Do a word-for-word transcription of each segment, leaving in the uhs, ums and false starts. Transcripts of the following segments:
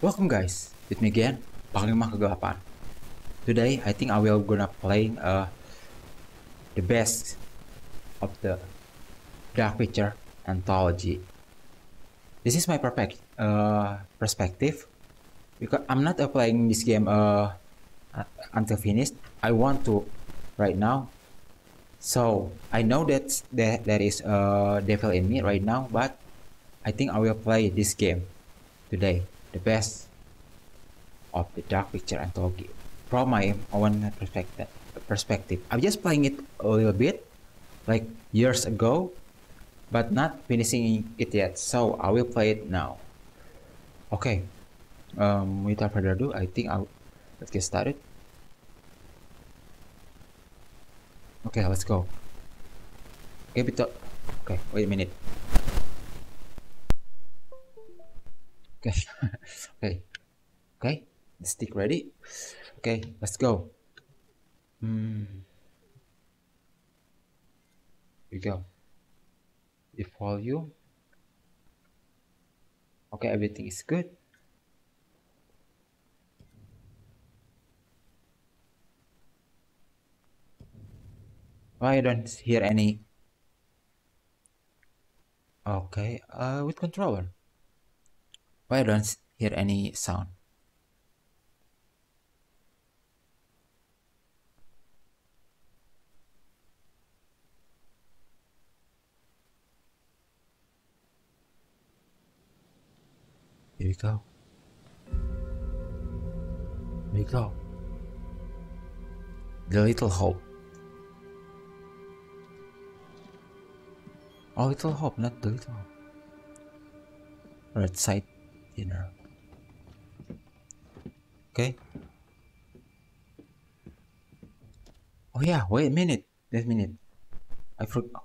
Welcome guys, with me again, Panglima Kegelapan. Today I think I will gonna playing uh, the best of the Dark Pictures Anthology. This is my perfect uh, perspective, because I'm not playing this game uh, until finished. I want to right now. So I know that there, there is a devil in me right now, but I think I will play this game today, the best of the Dark Pictures Anthology, from my own perspective. Perspective. I'm just playing it a little bit, like years ago, but not finishing it yet. So I will play it now. Okay. Um, without further ado, I think I'll let's get started. Okay, let's go. Okay, without, okay, wait a minute. Okay, okay, okay. The stick ready. Okay, let's go. Hmm. Here we go. The volume. Okay, everything is good. Well, I don't hear any. Okay, uh, with controller. Why don't hear any sound? Here we go. Here we go. The Little Hope. Oh, Little Hope, not the Little Hope. Right side. Dinner. Okay. Oh yeah, wait a minute. Wait a minute. I forgot.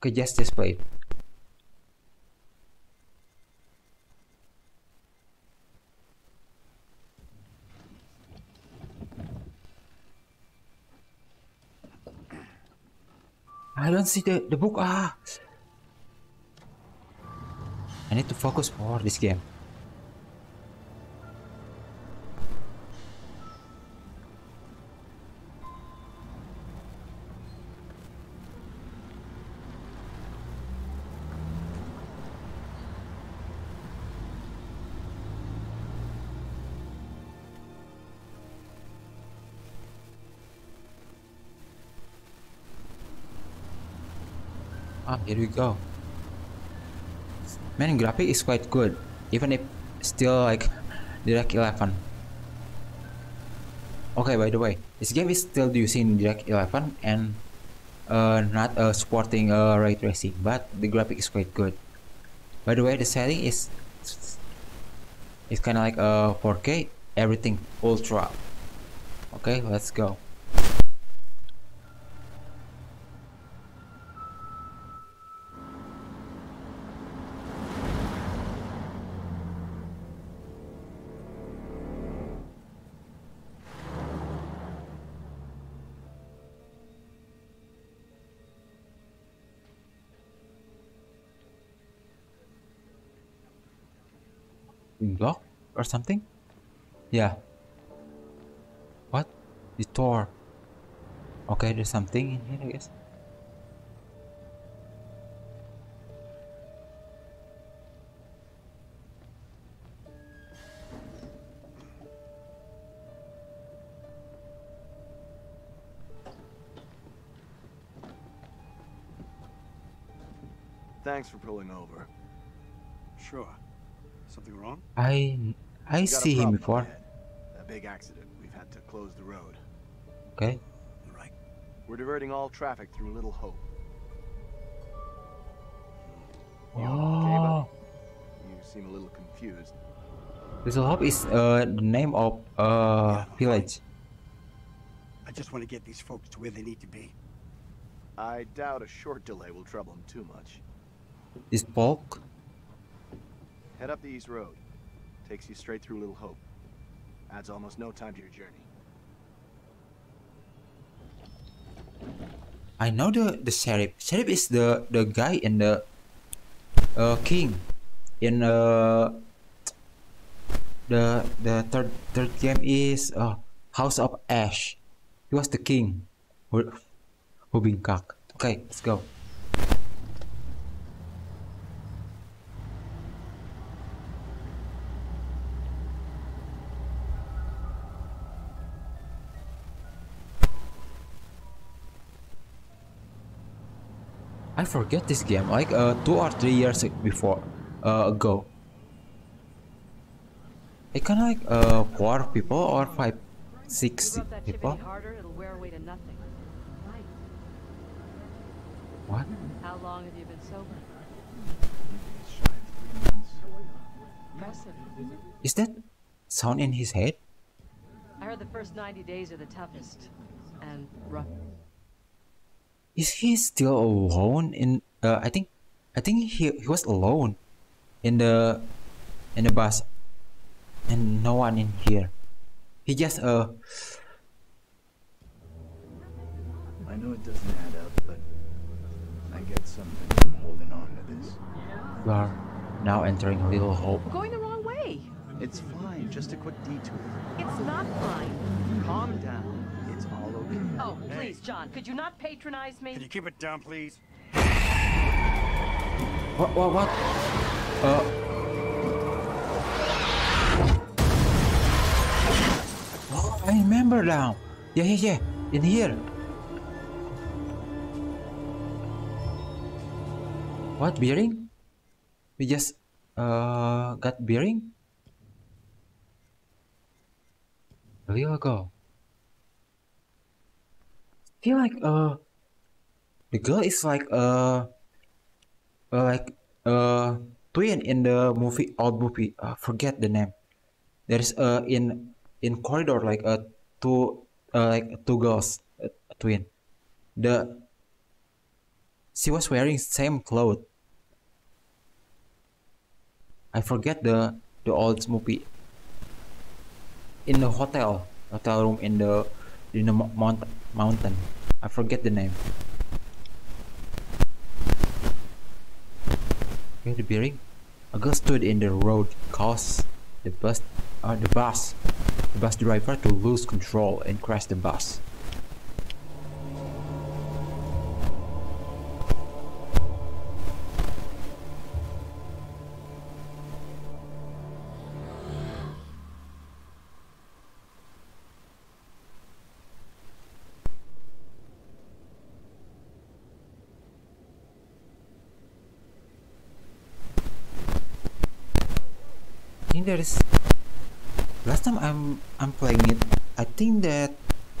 Okay, just display it. I don't see the, the book. Ah. I need to focus for this game. Ah, here we go. Man, graphic is quite good, even if still like Direct eleven. Okay, by the way, this game is still using Direct eleven and uh, not uh, supporting uh, Ray Tracing, but the graphic is quite good. By the way, the setting is it's kind of like a uh, four K, everything ultra. Okay, let's go. Block or something? Yeah. What? The door. Okay, there's something in here, I guess. Thanks for pulling over. Sure. Something wrong? I I see him before. A big accident. We've had to close the road. Okay. You're right. We're diverting all traffic through Little Hope. Oh. Okay, but you seem a little confused. Little Hope is uh, the name of a uh, yeah, village. I just want to get these folks to where they need to be. I doubt a short delay will trouble them too much. Is bulk? Head up the east road. Takes you straight through Little Hope. Adds almost no time to your journey. I know the the sheriff. Sheriff is the the guy in the uh, king. in uh, the the third third game is uh, House of Ash. He was the king, who bingkak. Okay, let's go. I forget this game like uh, two or three years before uh, ago. I can like uh, four people or five, six people. What? How long have you been sober? Is that sound in his head? I heard the first ninety days are the toughest and rough. Is he still alone in uh, I think I think he, he was alone in the in the bus and no one in here. He just uh I know it doesn't add up, but I get something from holding on to this. We are now entering Little Hope. We're going the wrong way. It's fine, just a quick detour. It's not fine. Calm down. It's all okay. Oh, please, John, could you not patronize me? Can you keep it down, please? What, what, what? Uh... Oh, I remember now. Yeah, yeah, yeah. In here. What, bearing? We just, uh, got bearing? A little ago. I feel like uh the girl is like uh, uh like uh twin in the movie old movie. I uh, forget the name. There's uh in in corridor like a uh, two uh, like two girls uh, twin. The she was wearing same clothes. I forget the the old movie. In the hotel hotel room in the in the mount mountain. I forget the name. Okay, the bearing. A girl stood in the road, caused the bus, uh, the bus, the bus driver to lose control and crash the bus. There is last time I'm I'm playing it. I think that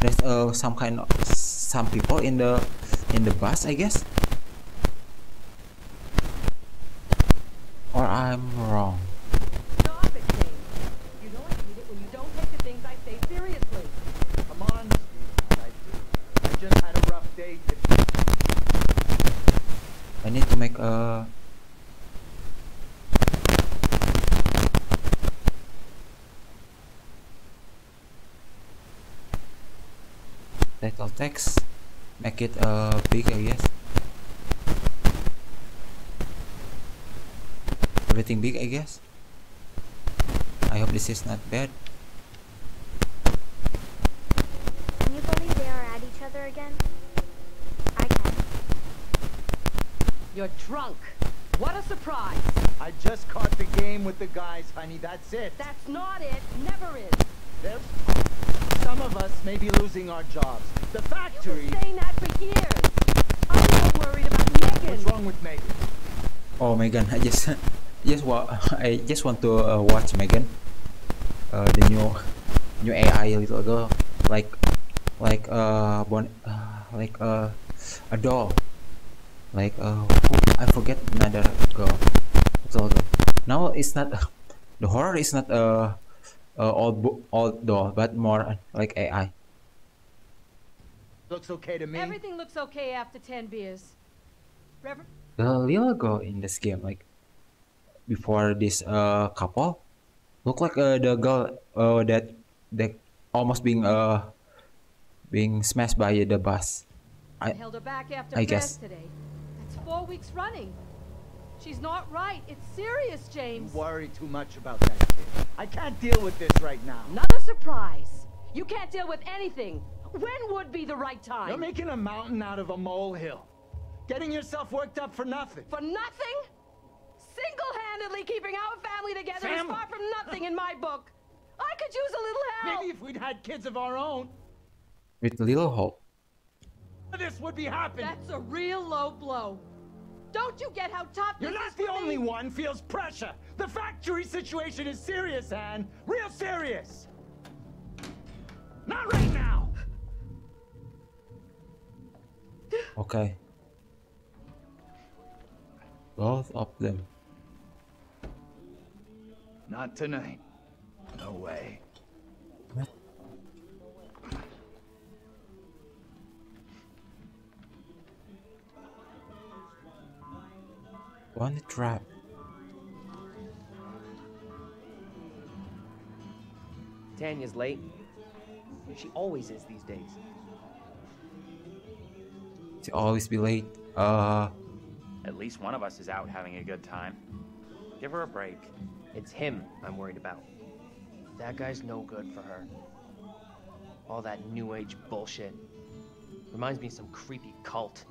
there's uh, some kind of some people in the in the bus, I guess, or I'm wrong. Stop it, Dave. You know I hate it when you don't take the things I say seriously. Come on, I, I just had a rough day. I need to make a. Title text, make it uh, big, I guess. Everything big, I guess. I hope this is not bad. Can you believe they are at each other again? I can. You're drunk. What a surprise. I just caught the game with the guys, honey. That's it. That's not it. Never is. There's some of us may be losing our jobs. The factory. You've been saying that for years. I'm not worried about Megan. What's wrong with Megan? Oh, Megan! I just, just wa I just want to uh, watch Megan, uh, the new, new A I little girl, like, like uh, bon uh like uh, a doll, like uh, I forget another girl. Little girl. Now it's not the horror is not uh. Uh, old, bo old doll, but more like A I. Looks okay to me. Everything looks okay after ten beers. Rever the little girl in this game, like before this uh, couple, look like uh, the girl uh, that that almost being uh being smashed by the bus. I, I held her back after I guess today. That's four weeks running. She's not right. It's serious, James. You worry too much about that kid. I can't deal with this right now. Not a surprise. You can't deal with anything. When would be the right time? You're making a mountain out of a molehill. Getting yourself worked up for nothing. For nothing? Single-handedly keeping our family together family. is far from nothing in my book. I could use a little help. Maybe if we'd had kids of our own. With Little Hope. This would be happening. That's a real low blow. Don't you get how tough You're this not is the only me? one feels pressure. The factory situation is serious, Anne. Real serious. Not right now. Okay. Both of them. Not tonight. No way. What? One trap. Tanya's late. She always is these days. To always be late. Uh. At least one of us is out having a good time. Give her a break. It's him I'm worried about. That guy's no good for her. All that new age bullshit. Reminds me of some creepy cult.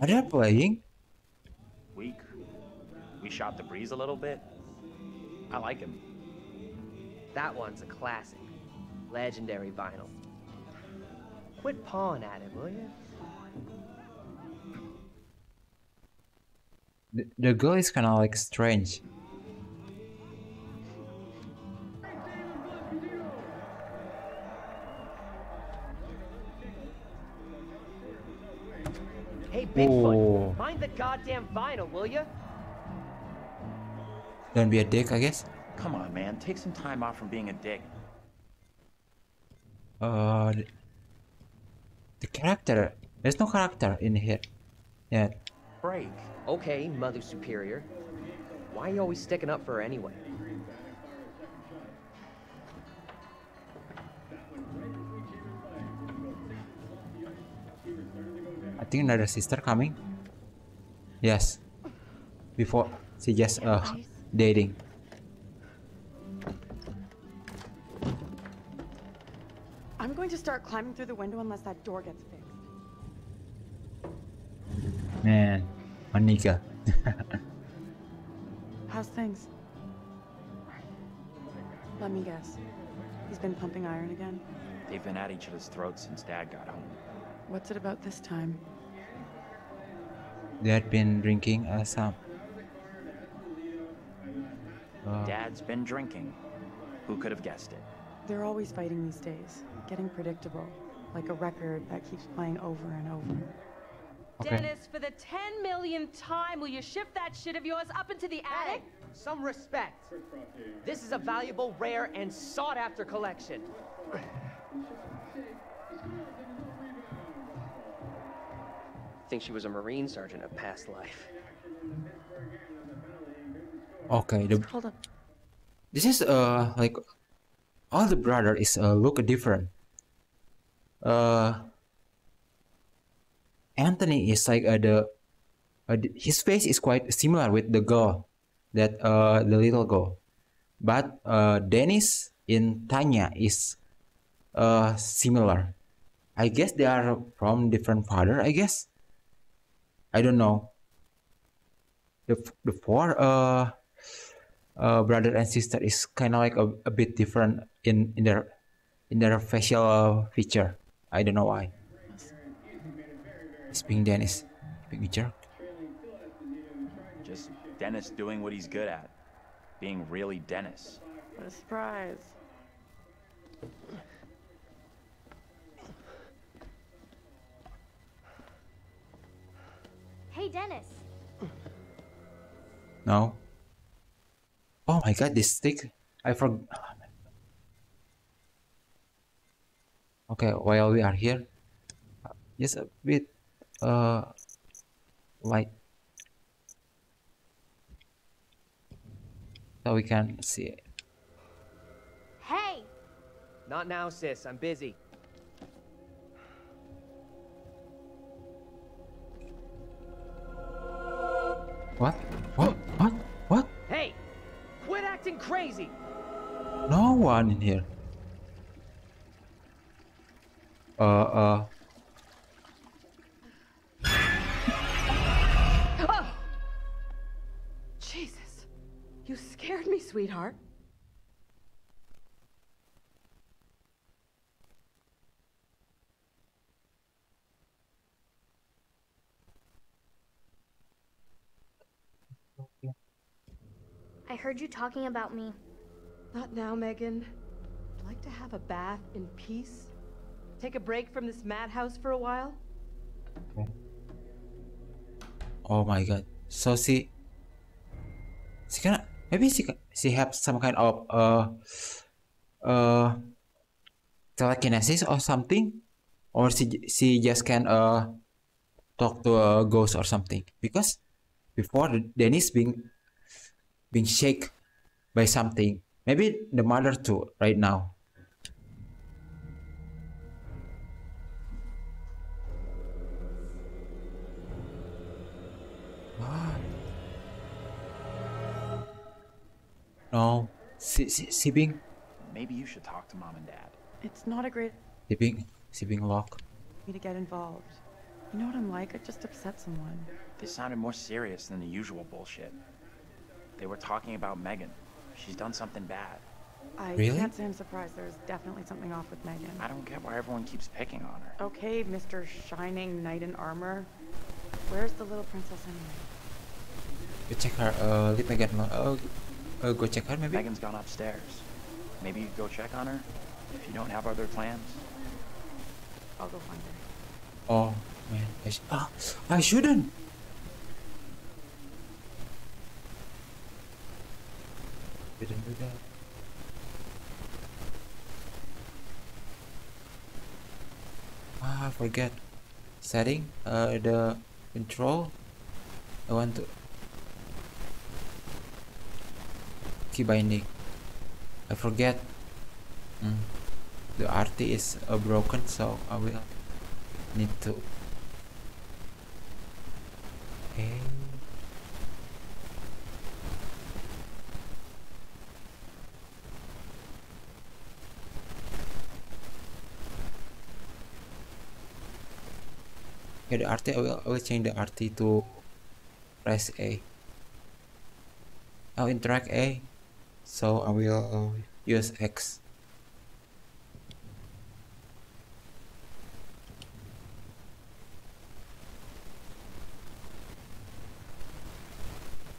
Are they playing? Weak. We shot the breeze a little bit. I like him. That one's a classic. Legendary vinyl. Quit pawing at him, will you? The, the girl is kind of like strange. Hey, Bigfoot, oh. Mind the goddamn vinyl, will you? Don't be a dick, I guess. Come on, man. Take some time off from being a dick. Uh, the, the character. There's no character in here. Yeah. Break. Okay, Mother Superior. Why are you always sticking up for her anyway? I think another sister coming. Yes. Before she just uh dating. I'm going to start climbing through the window unless that door gets fixed. Man. Monica. How's things? Let me guess. He's been pumping iron again? They've been at each other's throats since Dad got home. What's it about this time? They had been drinking uh, some. Oh. Dad's been drinking. Who could have guessed it? They're always fighting these days. Getting predictable. Like a record that keeps playing over and over. Okay. Dennis, for the ten millionth time, will you ship that shit of yours up into the attic? Hey, some respect. This is a valuable, rare, and sought-after collection. I think she was a Marine sergeant of past life. Okay, the... Hold on. This is uh like all the brother is uh, look different. Uh. Anthony is like uh, the, uh, his face is quite similar with the girl, that uh, the little girl, but uh, Dennis in Tanya is uh, similar. I guess they are from different father. I guess I don't know. The the four uh, uh, brother and sister is kind of like a, a bit different in in their in their facial feature. I don't know why. Being Dennis, being a jerk. Just Dennis doing what he's good at, being really Dennis. What a surprise! Hey, Dennis. No. Oh my God, this stick! I forgot. Okay, while we are here, just a bit. Uh, light, so we can see it. Hey! Not now, sis. I'm busy. What? What? What? What? Hey! Quit acting crazy! No one in here. Uh, uh. Oh! Jesus. You scared me, sweetheart. I heard you talking about me. Not now, Megan. I'd like to have a bath in peace. Take a break from this madhouse for a while. Okay. Oh my god. So she... She can... Maybe she can, she has some kind of... Uh... Uh... telekinesis or something? Or she, she just can... Uh, talk to a ghost or something. Because... Before, Dennis being... being shaken by something. Maybe the mother too, right now. What? No. Si si si Bing. Maybe you should talk to mom and dad. It's not a great... Si Bing. Si Bing lock. ...me to get involved. You know what I'm like? I just upset someone. This sounded more serious than the usual bullshit. They were talking about Megan. She's done something bad. I really? can't say I'm surprised. There's definitely something off with Megan. I don't get why everyone keeps picking on her. Okay, Mister Shining Knight in Armor. Where's the little princess anyway? You check her. Uh, leave Megan alone. Uh, uh, go check her maybe? Megan's gone upstairs. Maybe you go check on her? If you don't have other plans. I'll go find her. Oh, man. I, sh ah, I shouldn't! Didn't do that. Ah, I forget. Setting, uh, the control. I want to key binding. I forget. Mm. The R T is uh, broken, so I will need to. Okay. Okay, the R T, I will, I will change the R T to press A. I'll interact A, so I will uh, use X.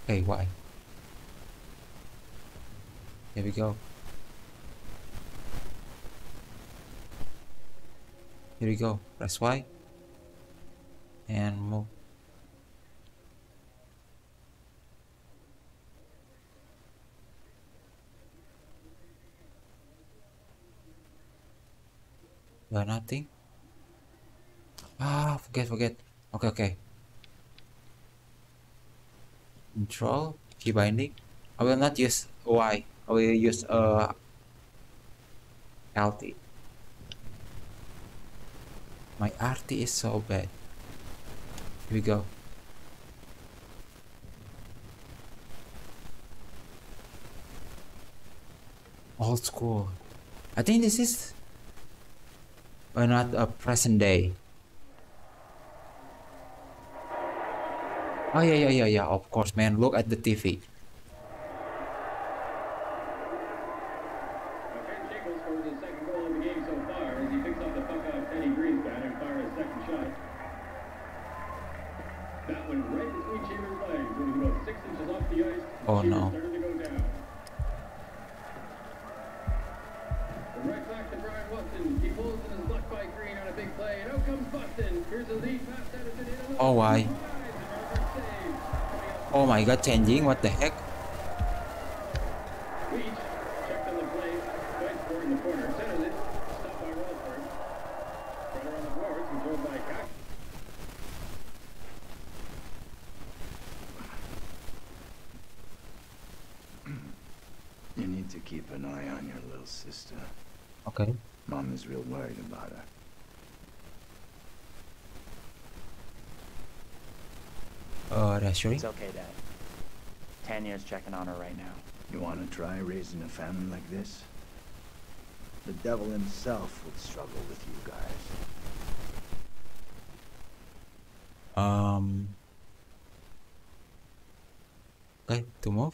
Okay, why? Here we go. Here we go, press Y. And move. Well, nothing. Ah, forget, forget. Okay, okay. Control, key binding. I will not use Y. I will use uh, L T. My R T is so bad. Here we go. Old school. I think this is or not a present day. Oh yeah, yeah, yeah, yeah, of course, man. Look at the T V. Oh no. Oh why? Oh my god, changing, what the heck? Okay. Mom is real worried about her. Uh, reassuring? It's okay, Dad. Tanya's checking on her right now. You want to try raising a family like this? The devil himself would struggle with you guys. Um... Okay, to move.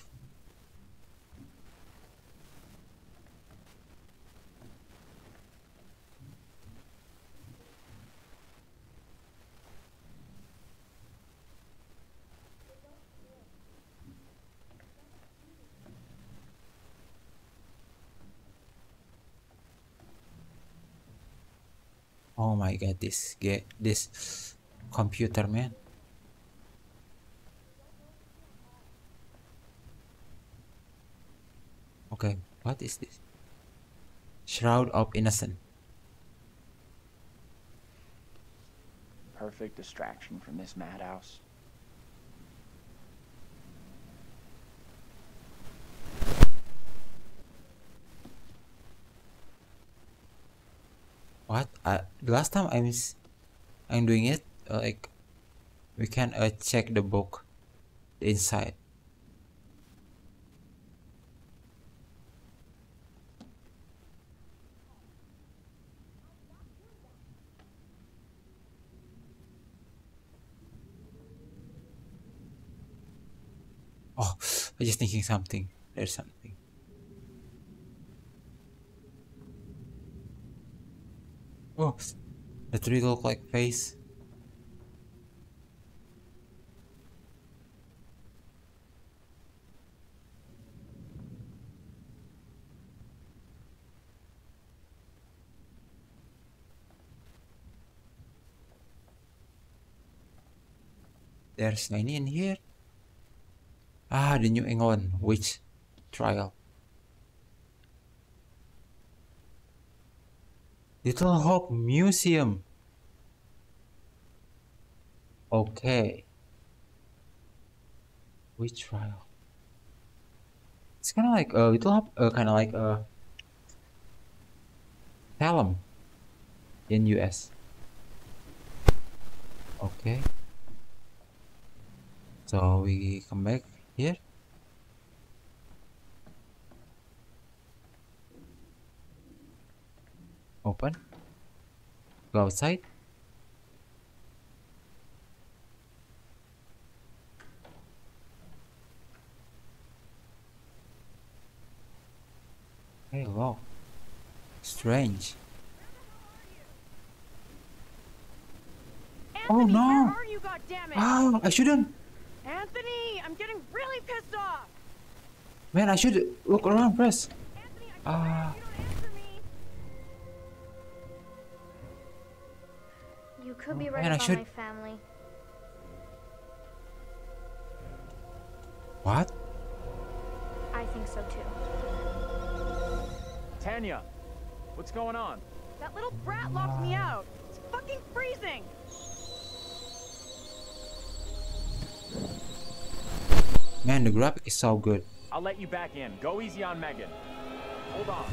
Oh my god, this get this computer, man. Okay, what is this? Shroud of Innocence. Perfect distraction from this madhouse. What? Uh, the last time I'm I'm doing it, uh, like we can uh, check the book inside. Oh, I'm just thinking something. There's something. Oh, the tree look like face. There's ninety in here. Ah, the New England witch trial. Little Hope Museum. Okay. Witch trial. It's kind of like a uh, Little Hope, uh, kind of like a Salem in U S. Okay. So we come back here. Open. Go outside. Hey, wow. Strange. Anthony, oh no! Where are you, goddammit? Oh, I shouldn't. Anthony, I'm getting really pissed off. Man, I should look around first. Ah. You could be right about my family. What? I think so too. Tanya, what's going on? That little brat locked me out. It's fucking freezing. Man, the graphic is so good. I'll let you back in. Go easy on Megan. Hold on.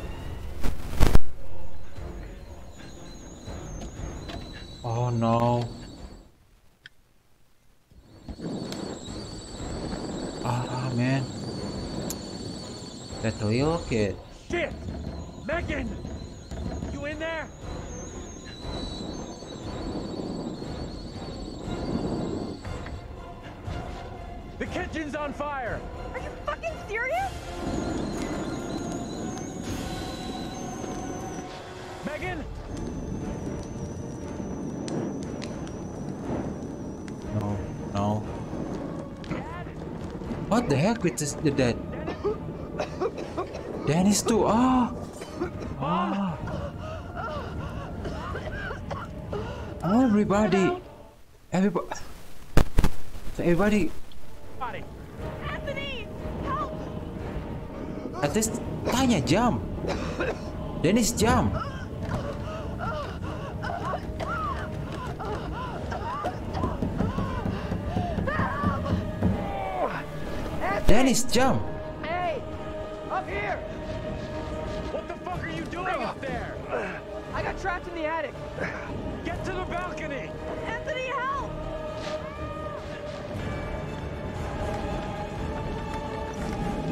Oh no. Ah man. That little kid. Shit! Megan! You in there? The kitchen's on fire! Are you fucking serious? Megan? No, no. Dad. What the heck with this, the dad? Dennis too. Ah. Ah. Everybody. Everybody. So everybody. Anthony, help! At least Tanya jump. Dennis jump. Dennis, jump! Hey! Up here! What the fuck are you doing up there? I got trapped in the attic. Get to the balcony! Anthony, help!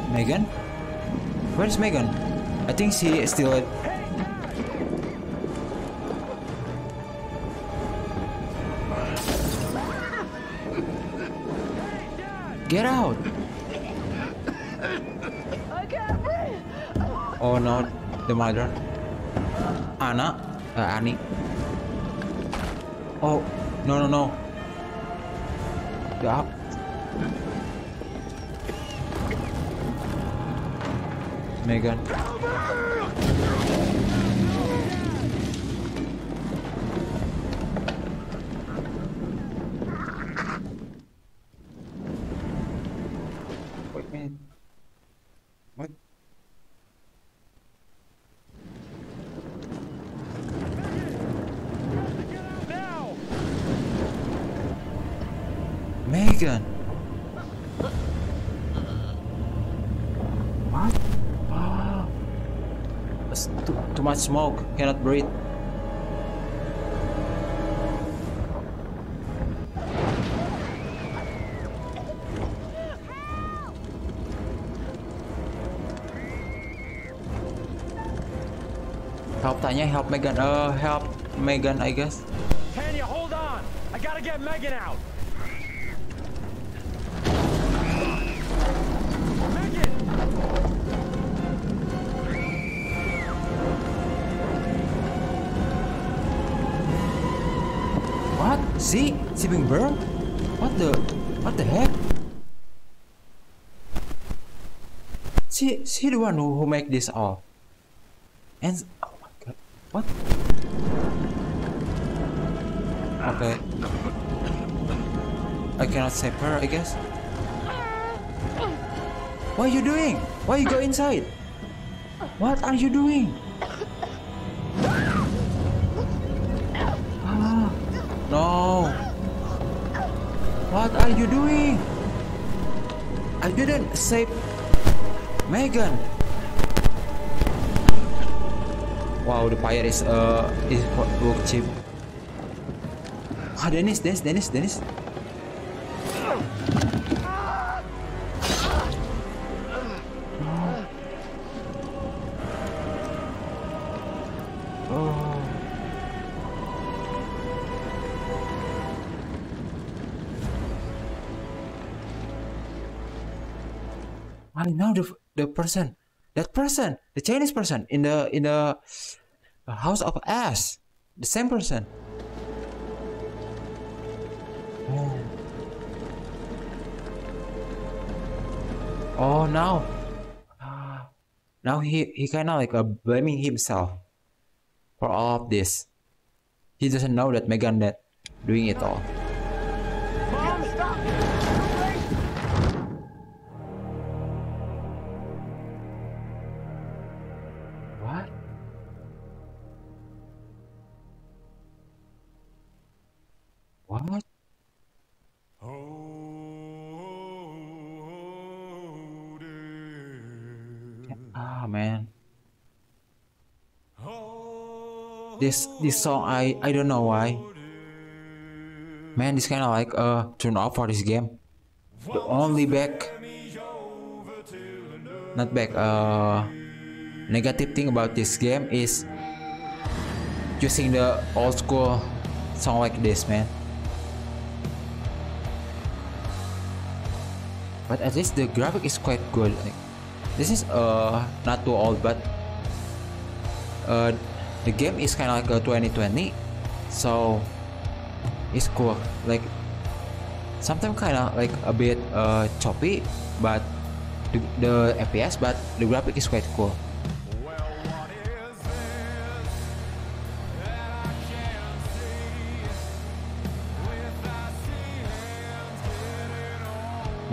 Megan? Where's Megan? I think she is still at... Get out! I can't breathe. Oh no, the mother. Anna? Uh, Annie? Oh, no, no, no. Up. Megan. Megan. What? Oh. That's too, too much smoke. Cannot breathe. Help, tanya. Help Megan. Uh, help Megan, I guess. Tanya, hold on. I gotta get Megan out. See? She being burned? What the... What the heck? She... She the one who, who make this all. And... Oh my god. What? Okay. I cannot save her, I guess. What are you doing? Why you go inside? What are you doing? No! What are you doing? I didn't save Megan. Wow, the fire is uh is work cheap. Ah, Dennis, Dennis, Dennis, Dennis. I know the the person, that person, the Chinese person in the in the House of Ash, the same person. Oh, oh now, now he he kind of like uh, blaming himself for all of this. He doesn't know that Megan that doing it all. Mom, stop! What? Ah, man. This this song, I I don't know why. Man, this kind of like uh turn off for this game. The only back, not back. Uh, negative thing about this game is using the old school song like this, man. But at least the graphic is quite good. Like, this is uh not too old, but uh the game is kind of like a twenty twenty, so it's cool. Like sometimes kind of like a bit uh choppy, but the, the F P S, but the graphic is quite cool.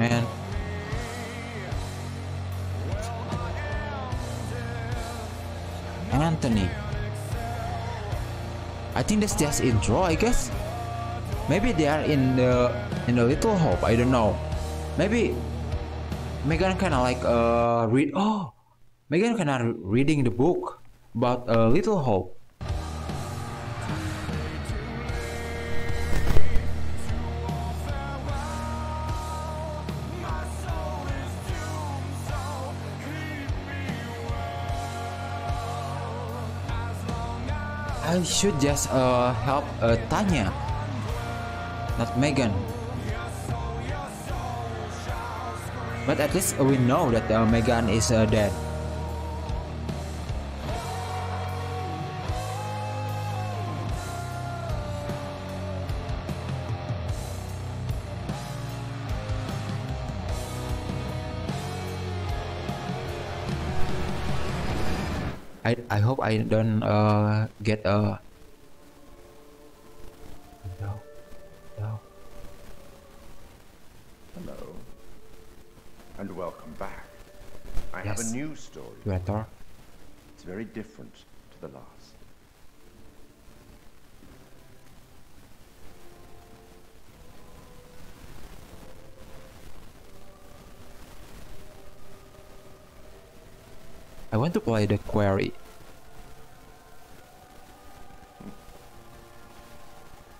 Man. Anthony. I think that's just intro, I guess. Maybe they are in the in the Little Hope. I don't know. Maybe Megan kind of like uh read. Oh, Megan kind of reading the book about uh, Little Hope. I should just uh, help uh, Tanya, not Megan. But at least we know that uh, Megan is uh, dead. I, I hope I don't uh, get a... No. No. Hello. And welcome back. I yes. have a new story. Better. It's very different to the last. I want to play The Quarry.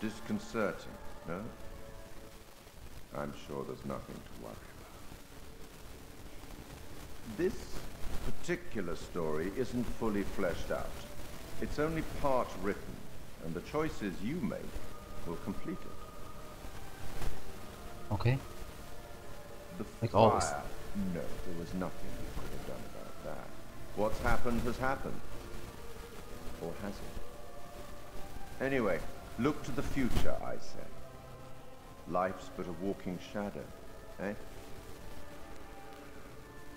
Disconcerting, no? I'm sure there's nothing to worry about. This particular story isn't fully fleshed out. It's only part written, and the choices you make will complete it. Okay. The fire, like always. No, there was nothing you could have done about that. What's happened has happened. Or has it? Anyway, look to the future, I say. Life's but a walking shadow, eh?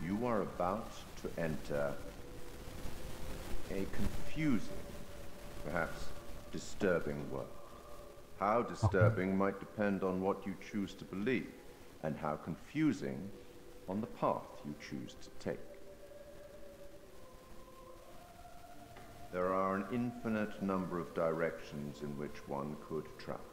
You are about to enter a confusing, perhaps disturbing world. How disturbing might depend on what you choose to believe, and how confusing on the path you choose to take. There are an infinite number of directions in which one could travel.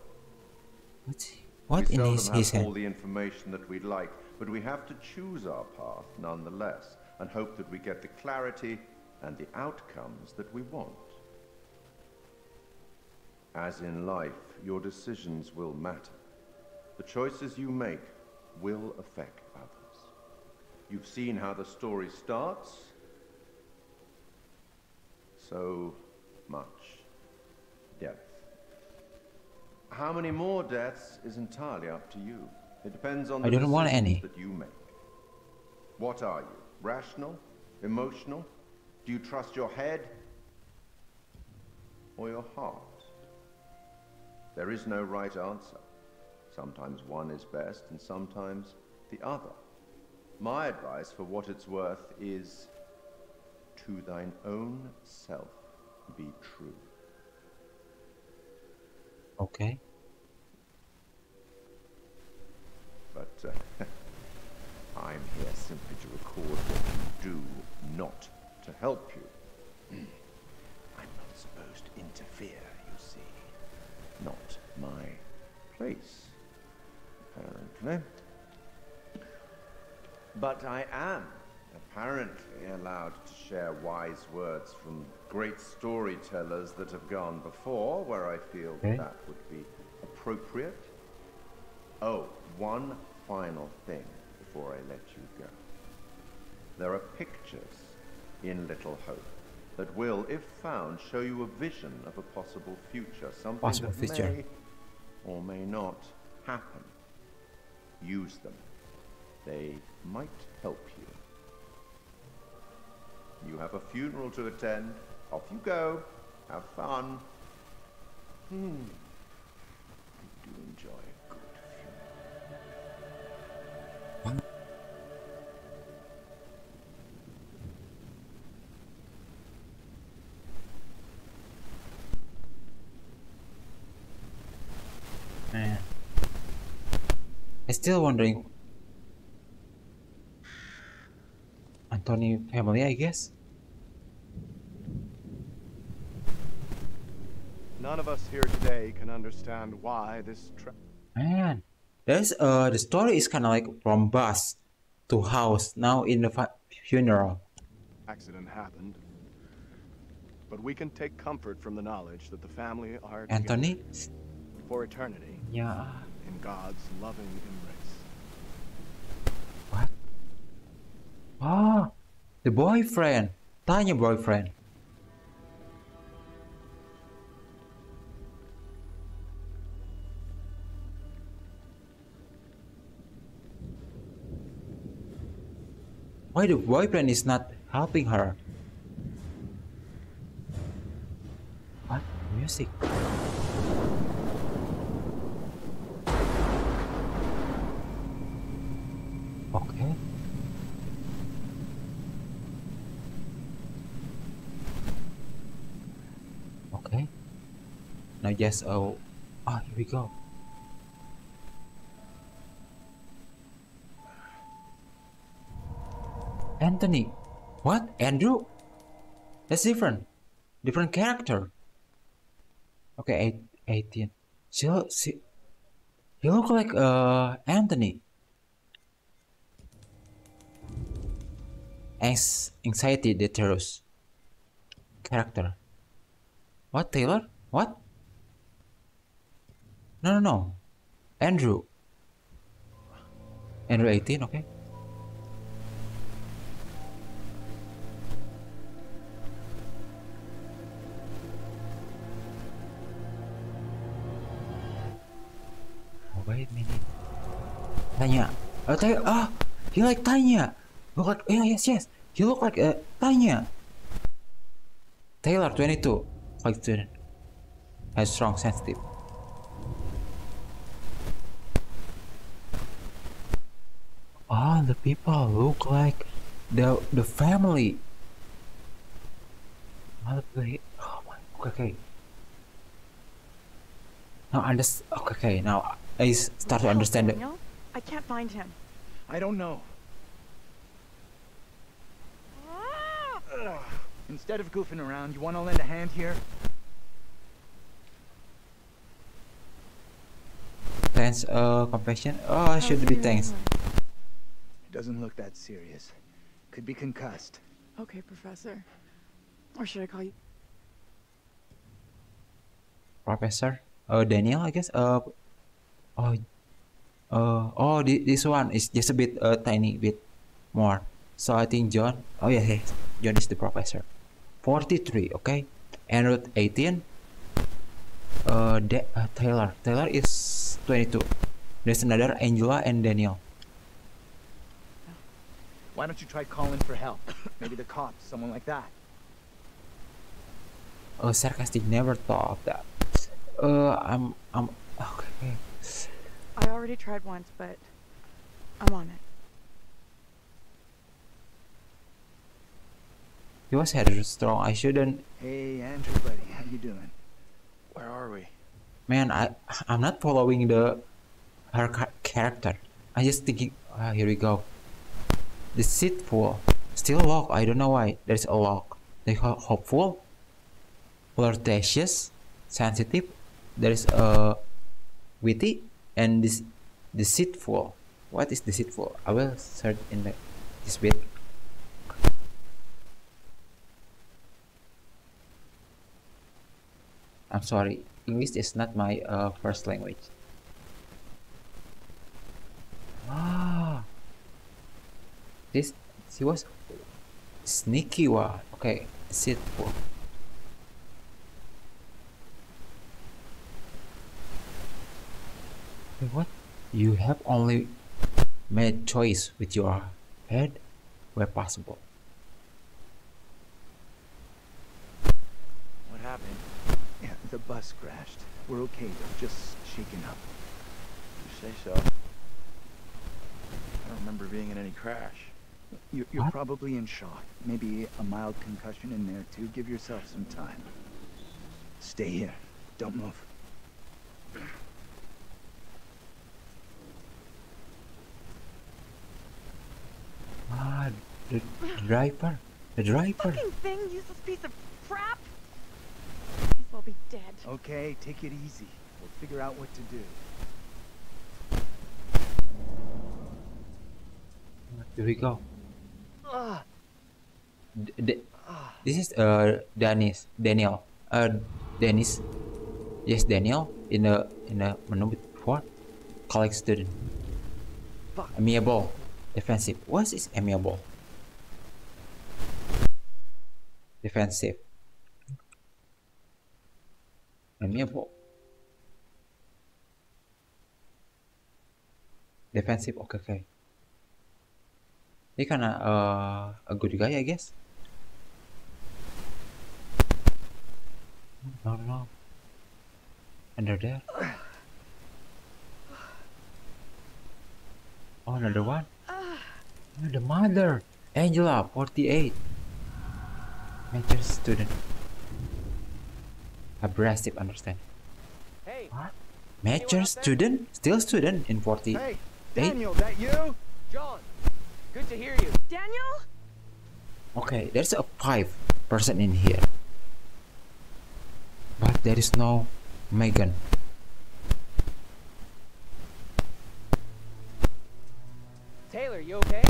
What? What in his head? We seldom have all the information that we'd like, but we have to choose our path nonetheless, and hope that we get the clarity and the outcomes that we want. As in life, your decisions will matter. The choices you make will affect others. You've seen how the story starts. So much death. How many more deaths is entirely up to you. It depends on the decisions that you make. What are you? Rational? Emotional? Do you trust your head? Or your heart? There is no right answer. Sometimes one is best and sometimes the other. My advice, for what it's worth, is to thine own self be true. Okay. But uh, I'm here simply to record what you do, not to help you. I'm not supposed to interfere, you see. Not my place, apparently. But I am apparently allowed to share wise words from great storytellers that have gone before, where I feel okay. that would be appropriate. Oh, one final thing before I let you go. There are pictures in Little Hope that will, if found, show you a vision of a possible future, something possible that future. may or may not happen. Use them. They might help you. You have a funeral to attend. Off you go. Have fun. Hmm. I do enjoy a good funeral. What? Man. I'm still wondering. Anthony family, I guess. None of us here today can understand why this trap. Man, there's uh the story is kind of like from bus to house, now in the fa funeral. Accident happened, but we can take comfort from the knowledge that the family are Anthony for eternity. Yeah, in God's loving embrace. What? Ah, the boyfriend, Tanya boyfriend. Why the boyfriend is not helping her? What music? Okay. Okay. Now just oh, ah, here we go. Anthony, what? Andrew? That's different, different character. Okay, eighteen. She, she, he look like uh Anthony. Anx anxiety deterrence character. What Taylor? What? No, no, no. Andrew. Andrew eighteen. Okay. Wait a minute. Tanya. Oh, Tanya. Ah, he like Tanya. Look like, yeah, yes, yes. He look like uh, Tanya. Taylor, twenty-two. Like student. Has strong sensitive. All the people look like the the family. Oh my. Okay. Now understand. Okay, okay. Now. I start to understand it. No, I can't find him. I don't know. Instead of goofing around, you want to lend a hand here? Thanks, uh, compassion. Oh, I should be thanks. It doesn't look that serious. Could be concussed. Okay, Professor. Or should I call you? Professor? Oh, uh, Daniel, I guess. Uh. Oh, uh, oh, this one is just a bit, a uh, tiny bit more. So I think John. Oh yeah, yeah, John is the professor. forty-three, okay. Andrew eighteen. Uh, De uh, Taylor. Taylor is twenty-two. There's another Angela and Daniel. Why don't you try calling for help? Maybe the cops, someone like that. Oh, sarcastic. Never thought of that. Uh, I'm, I'm. Okay. I already tried once, but I'm on it. He was headed strong. I shouldn't. Hey, Andrew, buddy, how you doing? Where are we? Man, I I'm not following the her character. I just thinking. Ah, here we go. The seat full. Still locked. I don't know why. There's a lock. They call hopeful, flirtatious, sensitive. There is a. Witty and this deceitful. What is deceitful? I will search in the, this bit. I'm sorry, English is not my uh, first language. Ah, this she was sneaky one. Okay, deceitful. What? You have only made choice with your head where possible. What happened? Yeah, the bus crashed. We're okay though, just shaken up. You say so. I don't remember being in any crash. You're, you're probably in shock. Maybe a mild concussion in there too. Give yourself some time. Stay here. Don't move. Ah, the driver, the driver. Fucking thing, useless piece of crap. Might as well be dead. Okay, take it easy. We'll figure out what to do. Here we go. Uh, D D uh, this is uh Dennis, Daniel, uh Dennis. Yes, Daniel in the in the menu before. College student. Amiable. Defensive. What is amiable? Defensive. Amiable. Defensive. Okay, okay. He kinda uh, a good guy, I guess. No, no. And they're there. Oh, another one. Oh, the mother. Angela, forty-eight. Major student. Abrasive, understand. Hey. What? Major student? Still student in forty-eight? Hey, Daniel, that you? John, good to hear you. Daniel? Okay, there's a five person in here. But there is no Megan. Taylor, you okay?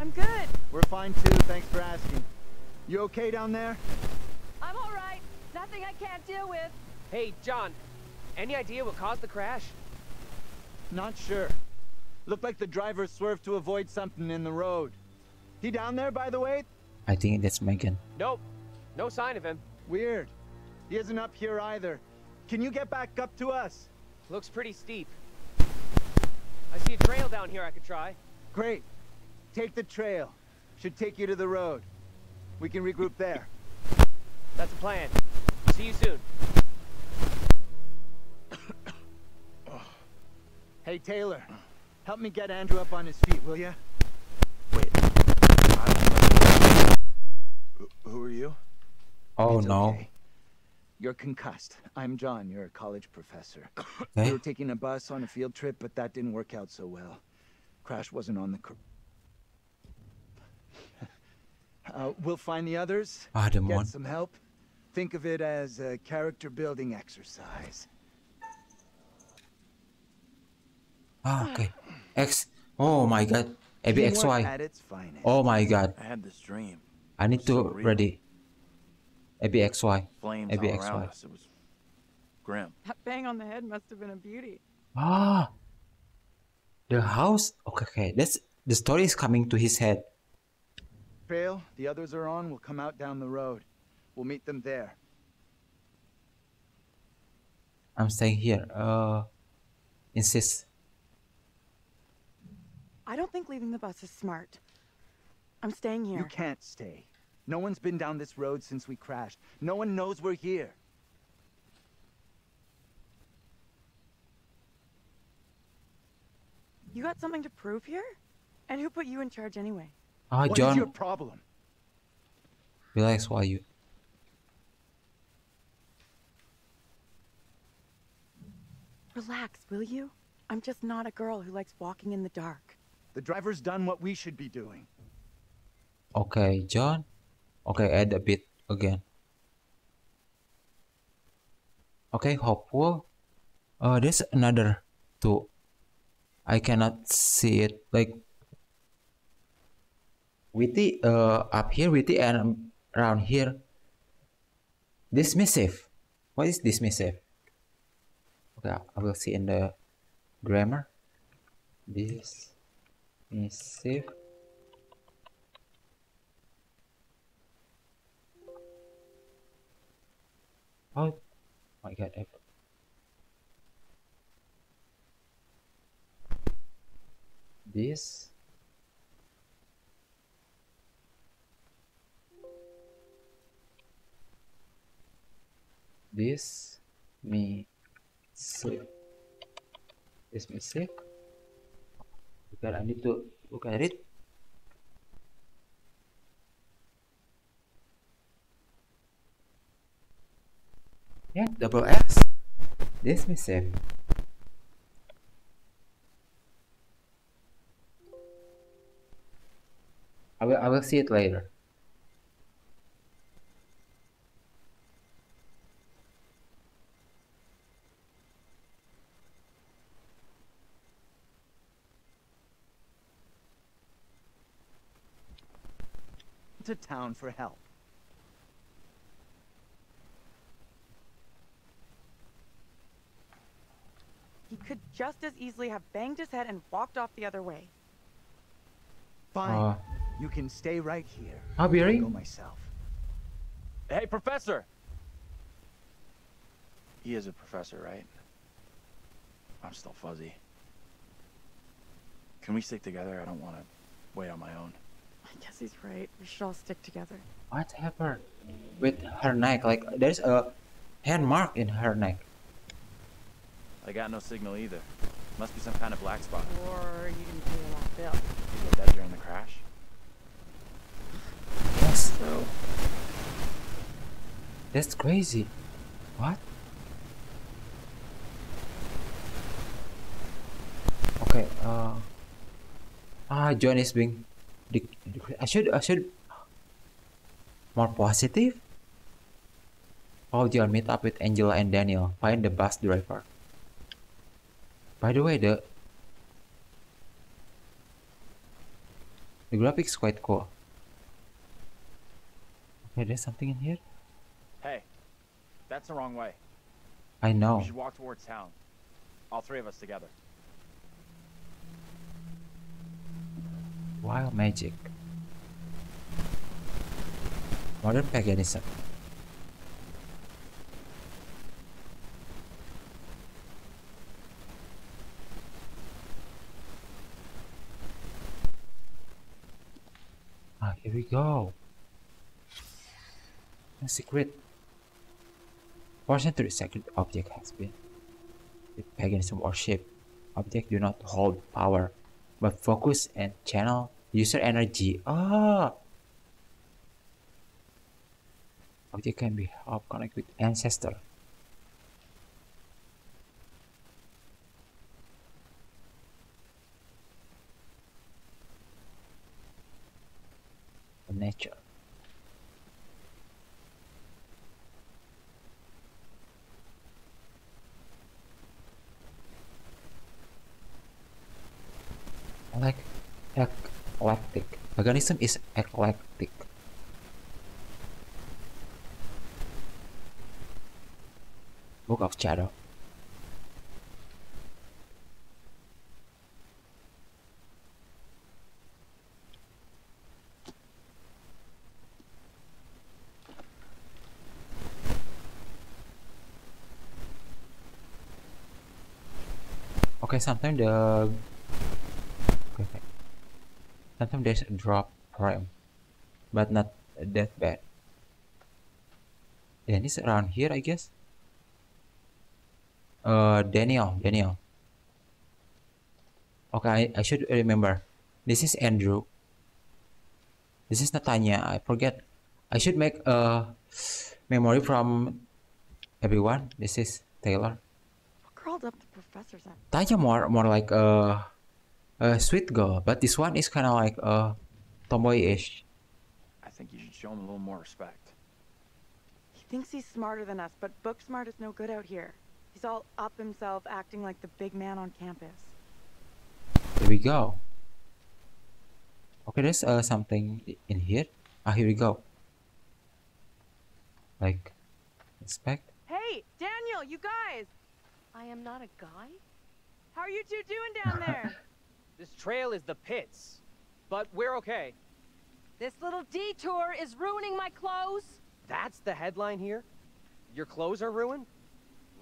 I'm good. We're fine too, thanks for asking. You okay down there? I'm alright. Nothing I can't deal with. Hey, John, any idea what caused the crash? Not sure. Looked like the driver swerved to avoid something in the road. He down there, by the way? I think that's Megan. Nope. No sign of him. Weird. He isn't up here either. Can you get back up to us? Looks pretty steep. I see a trail down here I could try. Great. Take the trail. Should take you to the road. We can regroup there. That's the plan. See you soon. Hey, Taylor. Help me get Andrew up on his feet, will ya? Wait. Who are you? Oh, it's no. Okay. You're concussed. I'm John. You're a college professor. Okay. We were taking a bus on a field trip, but that didn't work out so well. Crash wasn't on the... Uh, we'll find the others, Adam get one. some help. Think of it as a character-building exercise. Ah, okay. X. Oh my God. A B X Y. Oh my God. I had this dream. I need to ready. A B X Y. A B X Y. It was grim. That bang on the head must have been a beauty. Ah. The house. Okay, okay. That's the story is coming to his head. Trail, the others are on, we'll come out down the road. We'll meet them there. I'm staying here. Uh, insist. I don't think leaving the bus is smart. I'm staying here. You can't stay. No one's been down this road since we crashed. No one knows we're here. You got something to prove here? And who put you in charge anyway? Ah, John. What's your problem? Relax, why you? Relax, will you? I'm just not a girl who likes walking in the dark. The driver's done what we should be doing. Okay, John. Okay, add a bit again. Okay, hopeful. Uh, there's another two. I cannot see it. Like. Witty, uh, up here, Witty, and around here. Dismissive. What is dismissive? Okay, I will see in the grammar. Dismissive. Oh my God. This. This me sick. This me sick. Because I need to look at it. Yeah, double S. This me sick. I will. I will see it later. To town for help. He could just as easily have banged his head and walked off the other way. Fine. Uh, you can stay right here. I'll be right myself. Hey, professor. He is a professor, right? I'm still fuzzy. Can we stick together? I don't want to way on my own. I guess he's right. We should all stick together. What happened with her neck? Like, there's a hand mark in her neck. I got no signal either. Must be some kind of black spot. Or you didn't pay a lot bill. Did you get that during the crash? Yes, though. That's crazy. What? Okay. Uh. Ah, John is being. I should. I should. More positive. Oh, John, meet up with Angela and Daniel. Find the bus driver. By the way, the the graphics quite cool. Okay, there's something in here. Hey, that's the wrong way. I know. We should walk towards town. All three of us together. Wild magic. Modern paganism. Here we go. A secret. For centuries, sacred object has been with paganism worship. Objects do not hold power, but focus and channel user energy. Ah, object can be helped connect with ancestor. Nature. Like eclectic. Paganism is eclectic. Book of Shadow. Okay, sometimes the okay. sometimes there's a drop frame, but not that bad. Then it's around here, I guess. Uh, Daniel, Daniel. Okay, I, I should remember. This is Andrew. This is Natanya. I forget. I should make a memory from everyone. This is Taylor. Up the professor's end. Tanya more more like a, a sweet girl, but this one is kind of like a tomboyish. I think you should show him a little more respect. He thinks he's smarter than us, but book smart is no good out here. He's all up himself, acting like the big man on campus. Here we go. Okay, there's uh, something in here. Ah, here we go. Like, respect. Hey, Daniel, you guys. I am not a guy? How are you two doing down there? This trail is the pits, but we're okay. This little detour is ruining my clothes. That's the headline here? Your clothes are ruined?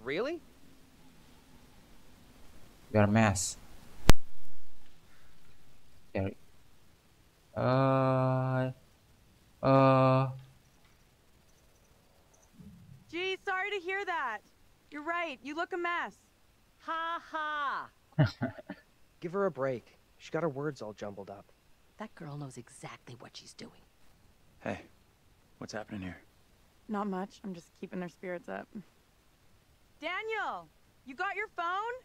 Really? They're a mess. Uh... Uh... Gee, sorry to hear that. You're right. You look a mess. Ha ha. Give her a break. She got her words all jumbled up. That girl knows exactly what she's doing. Hey, what's happening here? Not much. I'm just keeping their spirits up. Daniel, you got your phone?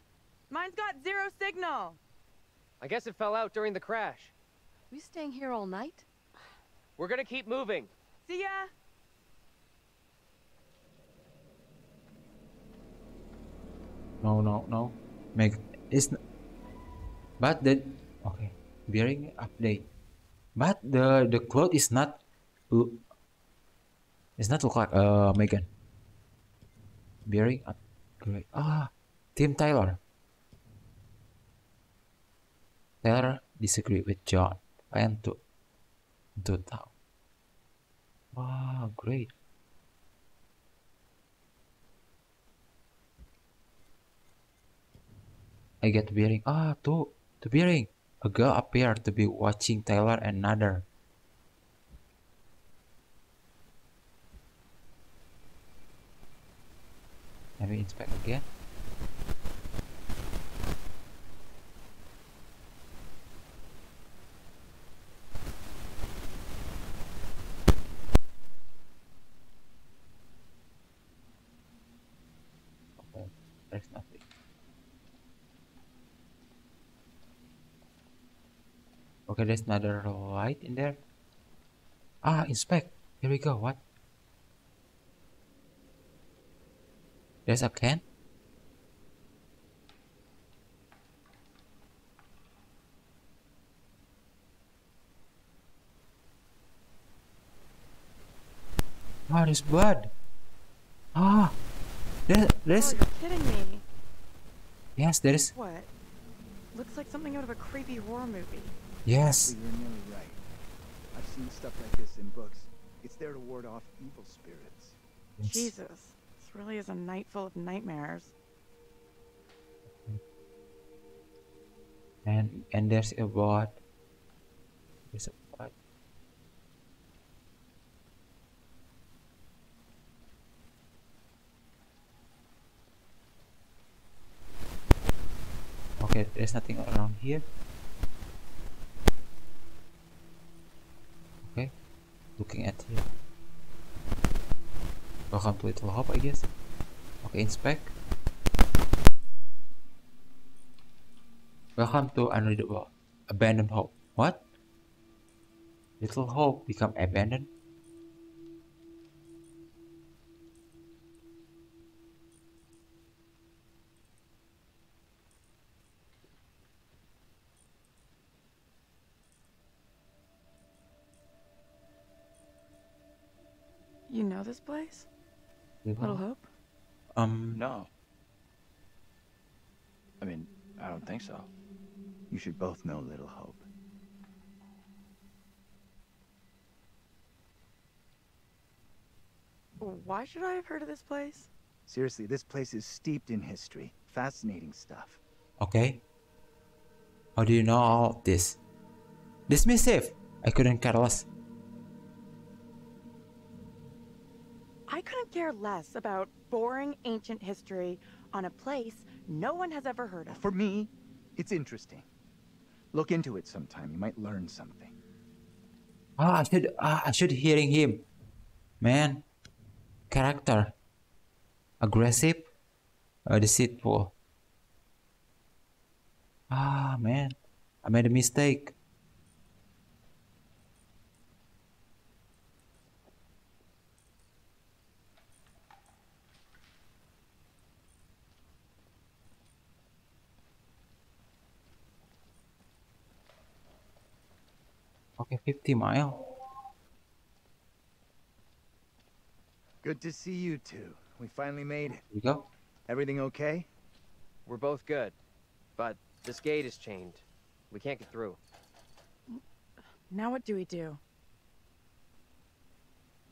Mine's got zero signal. I guess it fell out during the crash. Are you staying here all night? We're gonna keep moving. See ya. No, no, no. Make it's not, but the okay bearing update. But the the cloth is not. It's not look like uh Megan. Bearing upgrade. Ah, Tim Taylor. Taylor disagree with John and to to town. Wow, great. I get the bearing. Ah, two. The bearing. A girl appeared to be watching Taylor and Nader. Let me inspect again. Okay, there's another light in there. Ah, inspect. Here we go. What? There's a can. Ah, there's blood. Ah, there, there's. Oh, you're kidding me. Yes, there is. What? Looks like something out of a creepy horror movie. Yes. You're nearly right. I've seen stuff like this in books. It's there to ward off evil spirits. Yes. Jesus, this really is a night full of nightmares. Okay. And and there's a bot. There's a bot. Okay, there's nothing around here. Looking at here. Welcome to Little Hope, I guess. Okay, inspect. Welcome to Unreadable. Abandoned Hope. What? Little Hope become abandoned? You know this place? Little Hope? Um, no. I mean, I don't think so. You should both know Little Hope. Why should I have heard of this place? Seriously, this place is steeped in history. Fascinating stuff. Okay. How do you know all of this? Dismissive! I couldn't care less. I couldn't care less about boring ancient history on a place no one has ever heard of. For me, it's interesting. Look into it sometime. You might learn something. Ah, I should, ah, I should hearing him. Man, character, aggressive, uh, deceitful. Ah, man, I made a mistake. Okay, fifty mile. Good to see you two. We finally made it. Here we go. Everything okay? We're both good, but this gate is chained. We can't get through. Now what do we do?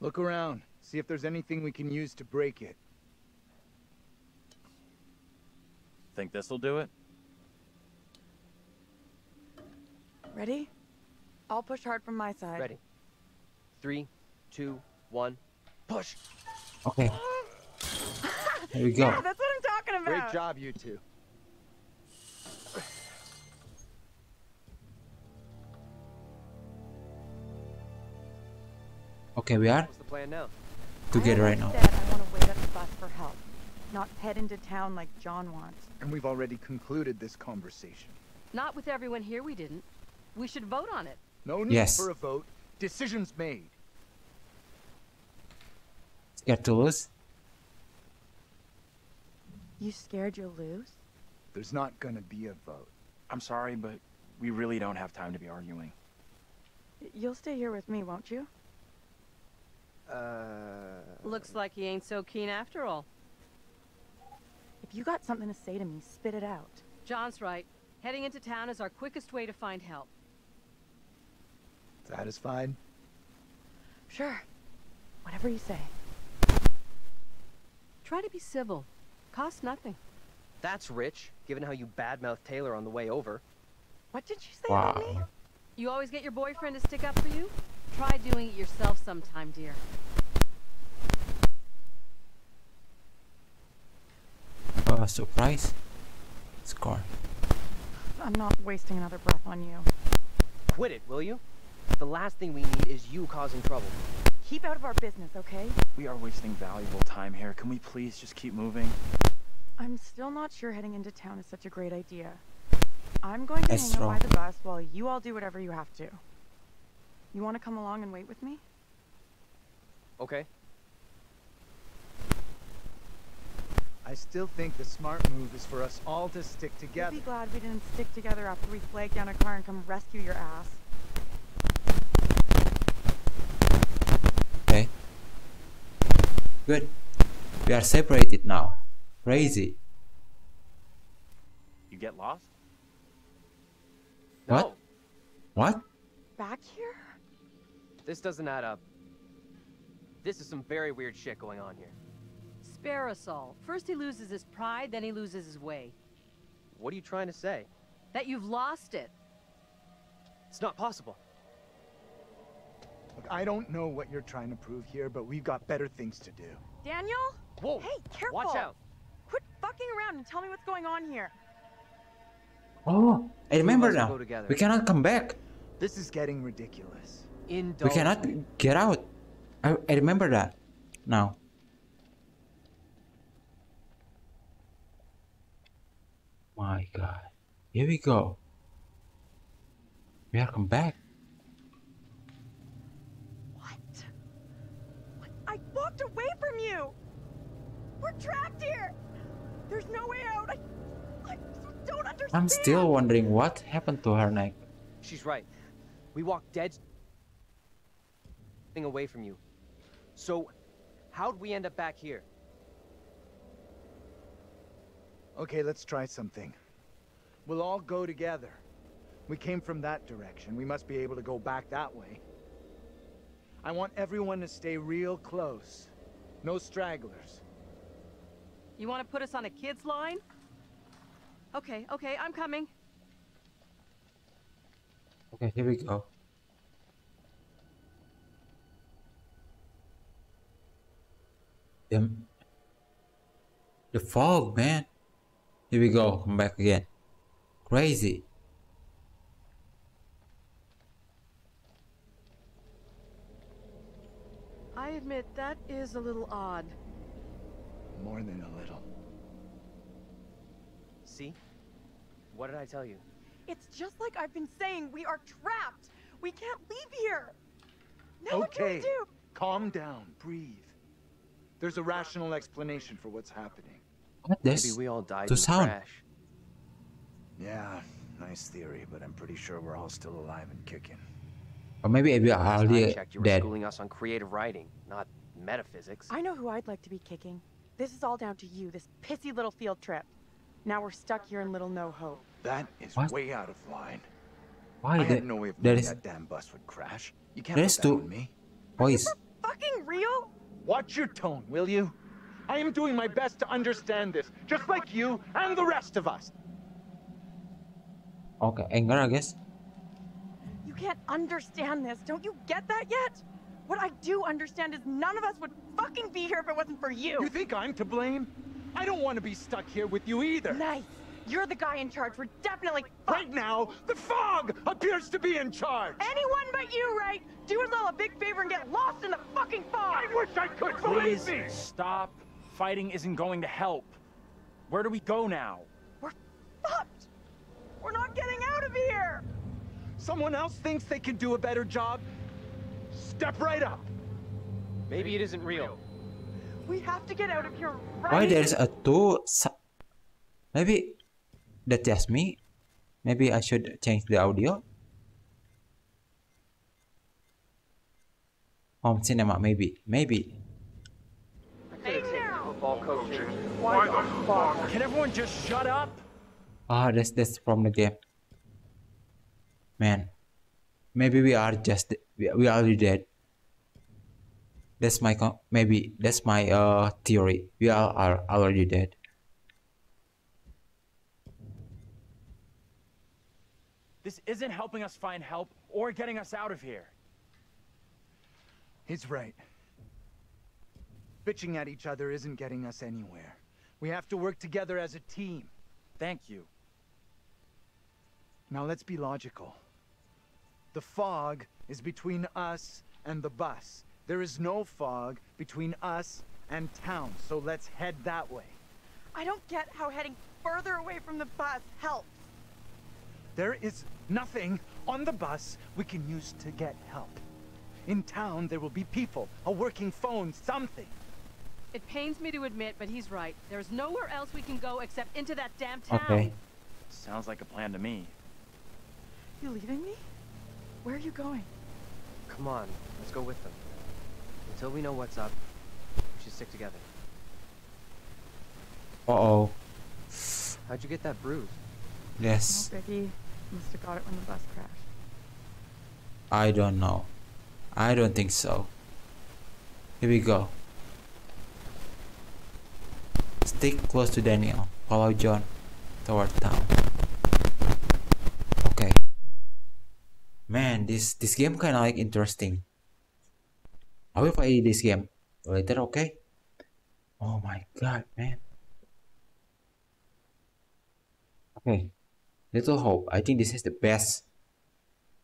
Look around. See if there's anything we can use to break it. Think this'll do it? Ready? I'll push hard from my side. Ready. Three, two, one, push. Okay. There we go. Yeah, that's what I'm talking about. Great job, you two. Okay, we are. What's the plan now? Together right now. Said I want to wait at the bus for help, not head into town like John wants. And we've already concluded this conversation. Not with everyone here, we didn't. We should vote on it. No need yes. for a vote. Decisions made. Scared to lose? You scared you'll lose? There's not gonna be a vote. I'm sorry, but we really don't have time to be arguing. You'll stay here with me, won't you? Uh... Looks like he ain't so keen after all. If you got something to say to me, spit it out. John's right. Heading into town is our quickest way to find help. Satisfied? Sure. Whatever you say. Try to be civil. Costs nothing. That's rich, given how you badmouthed Taylor on the way over. What did you say wow. about me? You always get your boyfriend to stick up for you? Try doing it yourself sometime, dear. Uh, surprise? Scar. I'm not wasting another breath on you. Quit it, will you? The last thing we need is you causing trouble. Keep out of our business, okay? We are wasting valuable time here. Can we please just keep moving? I'm still not sure heading into town is such a great idea. I'm going to That's hang out by the bus while you all do whatever you have to. You want to come along and wait with me? Okay. I still think the smart move is for us all to stick together. I'd be glad we didn't stick together after we flagged down a car and come rescue your ass. Okay. Good. We are separated now. Crazy. You get lost? What? No. What? Back here? This doesn't add up. This is some very weird shit going on here. Spare us all. First he loses his pride, then he loses his way. What are you trying to say? That you've lost it. It's not possible. Look, I don't know what you're trying to prove here, but we've got better things to do. Daniel? Whoa! Hey, careful! Watch out! Quit fucking around and tell me what's going on here. Oh, I remember now. We cannot come back. This is getting ridiculous. Indulge. We cannot get out. I, I remember that now. My God. Here we go. We are come back. What? What? I walked away from you. We're trapped here. There's no way out. I, I don't understand. I'm still wondering what happened to her neck. She's right. We walked dead thing away from you. So, how'd we end up back here? Okay, let's try something. We'll all go together. We came from that direction. We must be able to go back that way. I want everyone to stay real close. No stragglers. You want to put us on a kid's line? Okay, okay, I'm coming. Okay, here we go. The, the fog, man. Here we go, come back again. Crazy. I admit that is a little odd. More than a little. See? What did I tell you? It's just like I've been saying, we are trapped. We can't leave here. Now what do we do? Calm down, breathe. There's a rational explanation for what's happening. What this? Maybe we all died in sound. Crash. Yeah, nice theory, but I'm pretty sure we're all still alive and kicking. Or maybe I'll be already dead. Schooling us on creative writing, not metaphysics. I know who I'd like to be kicking. This is all down to you, this pissy little field trip. Now we're stuck here in Little No Hope. That is what? Way out of line. Why? I had no way of knowing that damn bus would crash. You can't put that on me. Are you for fucking real? Watch your tone, will you? I am doing my best to understand this, just like you and the rest of us. Okay, anger, I guess. You can't understand this. Don't you get that yet? What I do understand is none of us would fucking be here if it wasn't for you. You think I'm to blame? I don't want to be stuck here with you either. Nice. You're the guy in charge. We're definitely fucked. Right now, the fog appears to be in charge. Anyone but you, right? Do us all a big favor and get lost in the fucking fog. I wish I could. Please believe me. Stop. Fighting isn't going to help. Where do we go now? We're fucked. We're not getting out of here. Someone else thinks they can do a better job. Step right up. Maybe it isn't real. We have to get out of here right. Why there's a two? Maybe that's just me. Maybe I should change the audio. Home cinema, maybe, maybe. Ball coaching. Why the fuck? Can everyone just shut up? Ah, that's that's from the game. Man, maybe we are just we we are already dead. That's my maybe that's my uh theory. We are are already dead. This isn't helping us find help or getting us out of here. He's right. Bitching at each other isn't getting us anywhere. We have to work together as a team. Thank you. Now let's be logical. The fog is between us and the bus. There is no fog between us and town, so let's head that way. I don't get how heading further away from the bus helps. There is nothing on the bus we can use to get help. In town, there will be people, a working phone, something. It pains me to admit, but he's right. There's nowhere else we can go except into that damn town. Okay. Sounds like a plan to me. You leaving me? Where are you going? Come on, let's go with them. Until we know what's up, we should stick together. Uh-oh. How'd you get that bruise? Yes. Oh, Becky must have got it when the bus crashed. I don't know. I don't think so. Here we go. Stick close to Daniel. Follow John toward town. Okay. Man, this this game kind of like interesting. I will play this game later, okay? Oh my god, man. Okay. Little Hope. I think this is the best.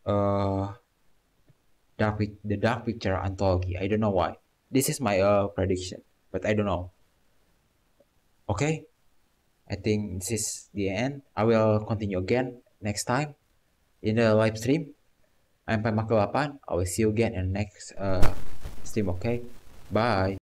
Uh. Dark, the Dark Picture Anthology. I don't know why. This is my uh, prediction, but I don't know. Okay, I think this is the end. I will continue again next time in the live stream. I'm Pemaku eight. I will see you again in the next uh, stream. Okay, bye.